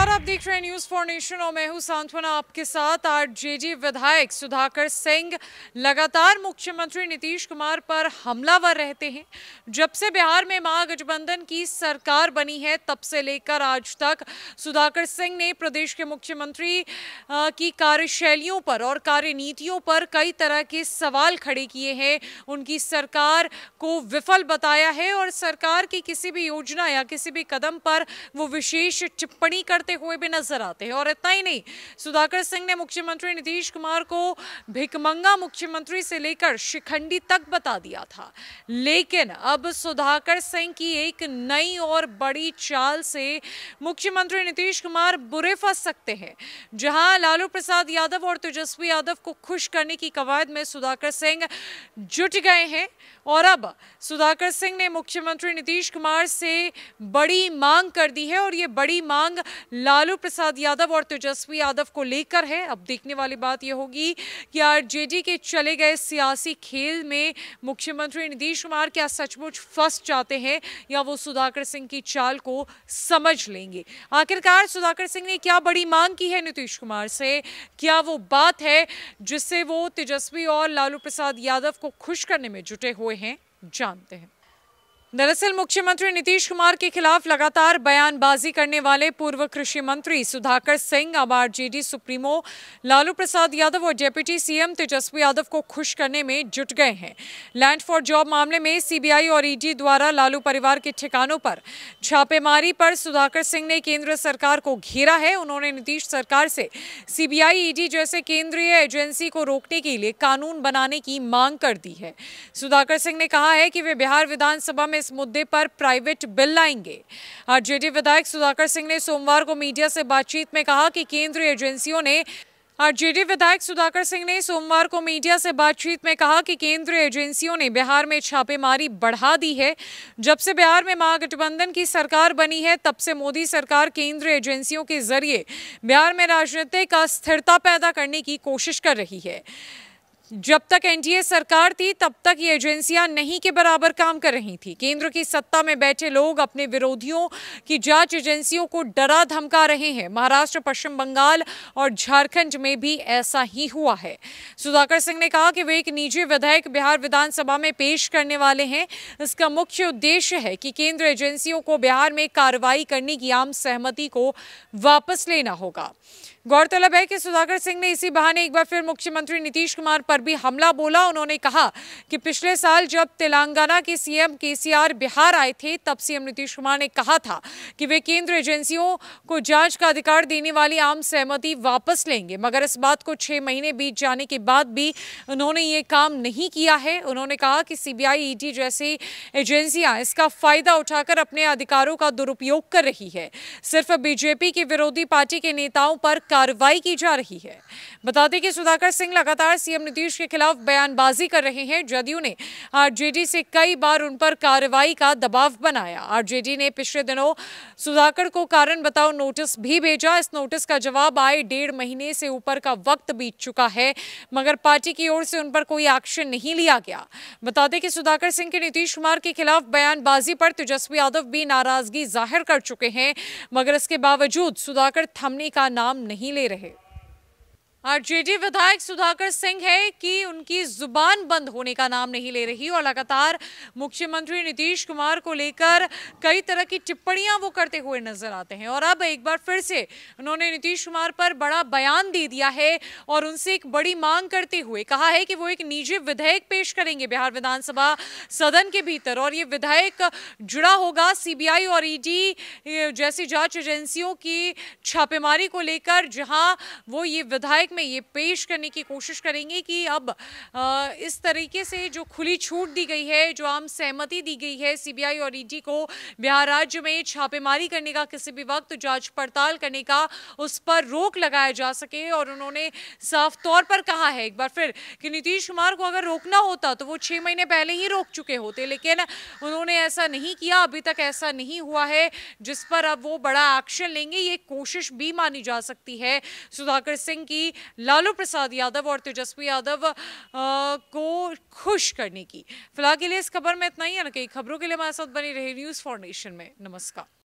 नमस्कार, आप देख रहे हैं न्यूज फॉर नेशन और मैं हूं सांत्वना आपके साथ। आरजेडी विधायक सुधाकर सिंह लगातार मुख्यमंत्री नीतीश कुमार पर हमलावर रहते हैं। जब से बिहार में महागठबंधन की सरकार बनी है तब से लेकर आज तक सुधाकर सिंह ने प्रदेश के मुख्यमंत्री की कार्यशैलियों पर और कार्यनीतियों पर कई तरह के सवाल खड़े किए हैं। उनकी सरकार को विफल बताया है और सरकार की किसी भी योजना या किसी भी कदम पर वो विशेष टिप्पणी करते हुए भी नजर आते हैं। और इतना ही नहीं, सुधाकर सिंह ने मुख्यमंत्री नीतीश कुमार को भिकमंगा मुख्यमंत्री से लेकर शिखंडी तक बता दिया था, लेकिन अब सुधाकर सिंह की एक नई और बड़ी चाल से मुख्यमंत्री नीतीश कुमार बुरे फंस सकते हैं। जहां लालू प्रसाद यादव और तेजस्वी यादव को खुश करने की कवायद में सुधाकर सिंह जुट गए हैं और अब सुधाकर सिंह ने मुख्यमंत्री नीतीश कुमार से बड़ी मांग कर दी है और ये बड़ी मांग लालू प्रसाद यादव और तेजस्वी यादव को लेकर है। अब देखने वाली बात यह होगी कि आरजेडी के चले गए सियासी खेल में मुख्यमंत्री नीतीश कुमार क्या सचमुच फंस जाते हैं या वो सुधाकर सिंह की चाल को समझ लेंगे। आखिरकार सुधाकर सिंह ने क्या बड़ी मांग की है नीतीश कुमार से, क्या वो बात है जिससे वो तेजस्वी और लालू प्रसाद यादव को खुश करने में जुटे हुए हैं, जानते हैं। दरअसल मुख्यमंत्री नीतीश कुमार के खिलाफ लगातार बयानबाजी करने वाले पूर्व कृषि मंत्री सुधाकर सिंह अब आरजेडी सुप्रीमो लालू प्रसाद यादव और डेप्यूटी सीएम तेजस्वी यादव को खुश करने में जुट गए हैं। लैंड फॉर जॉब मामले में सीबीआई और ईडी द्वारा लालू परिवार के ठिकानों पर छापेमारी पर सुधाकर सिंह ने केंद्र सरकार को घेरा है। उन्होंने नीतीश सरकार से सीबीआई ईडी जैसे केंद्रीय एजेंसी को रोकने के लिए कानून बनाने की मांग कर दी है। सुधाकर सिंह ने कहा है कि वे बिहार विधानसभा में इस मुद्दे पर प्राइवेट बिल लाएंगे। आरजेडी विधायक सुधाकर सिंह ने सोमवार को मीडिया से बातचीत में कहा कि केंद्रीय एजेंसियों ने बिहार में छापेमारी बढ़ा दी है। जब से बिहार में महागठबंधन की सरकार बनी है तब से मोदी सरकार केंद्रीय एजेंसियों के जरिए बिहार में राजनीतिक अस्थिरता पैदा करने की कोशिश कर रही है। जब तक एनडीए सरकार थी तब तक ये एजेंसियां नहीं के बराबर काम कर रही थी। केंद्र की सत्ता में बैठे लोग अपने विरोधियों की जांच एजेंसियों को डरा धमका रहे हैं। महाराष्ट्र, पश्चिम बंगाल और झारखंड में भी ऐसा ही हुआ है। सुधाकर सिंह ने कहा कि वे एक निजी विधेयक बिहार विधानसभा में पेश करने वाले हैं। इसका मुख्य उद्देश्य है कि केंद्र एजेंसियों को बिहार में कार्रवाई करने की आम सहमति को वापस लेना होगा। गौरतलब है कि सुधाकर सिंह ने इसी बहाने एक बार फिर मुख्यमंत्री नीतीश कुमार पर भी हमला बोला। उन्होंने कहा कि पिछले साल जब तेलंगाना के सीएम केसीआर बिहार आए थे तब सीएम नीतीश कुमार ने कहा था कि वे केंद्र एजेंसियों को जांच का अधिकार देने वाली आम सहमति वापस लेंगे, मगर इस बात को 6 महीने बीत जाने के बाद भी उन्होंने ये काम नहीं किया है। उन्होंने कहा कि सीबीआई, ईडी जैसी एजेंसियां इसका फायदा उठाकर अपने अधिकारों का दुरुपयोग कर रही है। सिर्फ बीजेपी की विरोधी पार्टी के नेताओं पर कार्रवाई की जा रही है। बता दें कि सुधाकर सिंह लगातार सीएम नीतीश के खिलाफ बयानबाजी कर रहे हैं। जदयू ने आरजेडी से कई बार उन पर कार्रवाई का दबाव बनाया। आरजेडी ने पिछले दिनों सुधाकर को कारण बताओ नोटिस भी भेजा। इस नोटिस का जवाब आए 1.5 महीने से ऊपर का वक्त बीत चुका है, मगर पार्टी की ओर से उन पर कोई एक्शन नहीं लिया गया। बता दें कि सुधाकर सिंह के नीतीश कुमार के खिलाफ बयानबाजी पर तेजस्वी यादव भी नाराजगी जाहिर कर चुके हैं, मगर इसके बावजूद सुधाकर थमने का नाम नहीं ले रहे। आरजेडी विधायक सुधाकर सिंह है कि उनकी जुबान बंद होने का नाम नहीं ले रही और लगातार मुख्यमंत्री नीतीश कुमार को लेकर कई तरह की टिप्पणियां वो करते हुए नजर आते हैं। और अब एक बार फिर से उन्होंने नीतीश कुमार पर बड़ा बयान दे दिया है और उनसे एक बड़ी मांग करते हुए कहा है कि वो एक निजी विधेयक पेश करेंगे बिहार विधानसभा सदन के भीतर और ये विधेयक जुड़ा होगा सीबीआई और ईडी जैसी जाँच एजेंसियों की छापेमारी को लेकर, जहाँ वो ये विधेयक में ये पेश करने की कोशिश करेंगे कि अब इस तरीके से जो खुली छूट दी गई है, जो आम सहमति दी गई है सीबीआई और ईडी को बिहार राज्य में छापेमारी करने का, किसी भी वक्त जांच पड़ताल करने का, उस पर रोक लगाया जा सके। और उन्होंने साफ तौर पर कहा है एक बार फिर कि नीतीश कुमार को अगर रोकना होता तो वो 6 महीने पहले ही रोक चुके होते, लेकिन उन्होंने ऐसा नहीं किया। अभी तक ऐसा नहीं हुआ है जिस पर अब वो बड़ा एक्शन लेंगे। ये कोशिश भी मानी जा सकती है सुधाकर सिंह की लालू प्रसाद यादव और तेजस्वी यादव को खुश करने की। फिलहाल के लिए इस खबर में इतना ही है। कई खबरों के लिए हमारे साथ बनी रही न्यूज फॉर नेशन में। नमस्कार।